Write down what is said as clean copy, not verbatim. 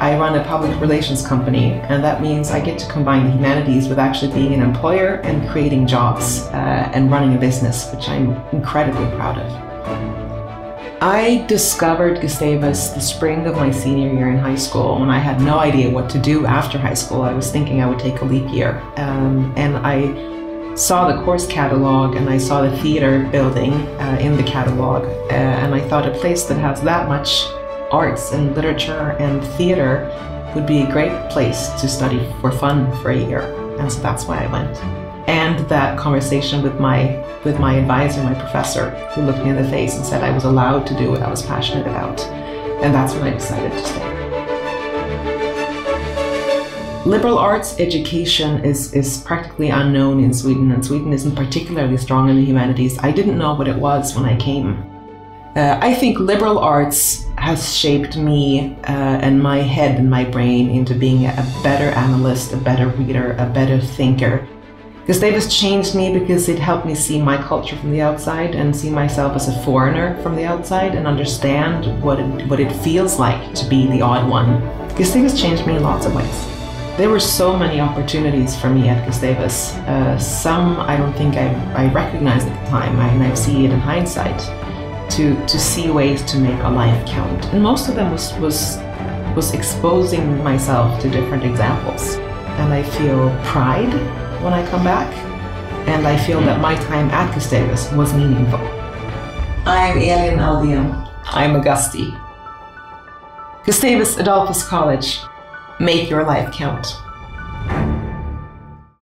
I run a public relations company, and that means I get to combine humanities with actually being an employer and creating jobs and running a business, which I'm incredibly proud of. I discovered Gustavus the spring of my senior year in high school, when I had no idea what to do after high school. I was thinking I would take a leap year, and I saw the course catalog and I saw the theater building in the catalog, and I thought a place that has that much arts and literature and theater would be a great place to study for fun for a year. And so that's why I went. And that conversation with my advisor, my professor, who looked me in the face and said I was allowed to do what I was passionate about. And that's when I decided to stay. Liberal arts education is practically unknown in Sweden, and Sweden isn't particularly strong in the humanities. I didn't know what it was when I came. I think liberal arts has shaped me and my head and my brain into being a better analyst, a better reader, a better thinker. Gustavus changed me because it helped me see my culture from the outside and see myself as a foreigner from the outside and understand what it feels like to be the odd one. Gustavus changed me in lots of ways. There were so many opportunities for me at Gustavus. Some I don't think I recognized at the time, and I see it in hindsight. To see ways to make a life count. And most of them was exposing myself to different examples. And I feel pride when I come back. And I feel that my time at Gustavus was meaningful. I'm Elin Ahldén. I'm a Gusti. Gustavus Adolphus College. Make your life count.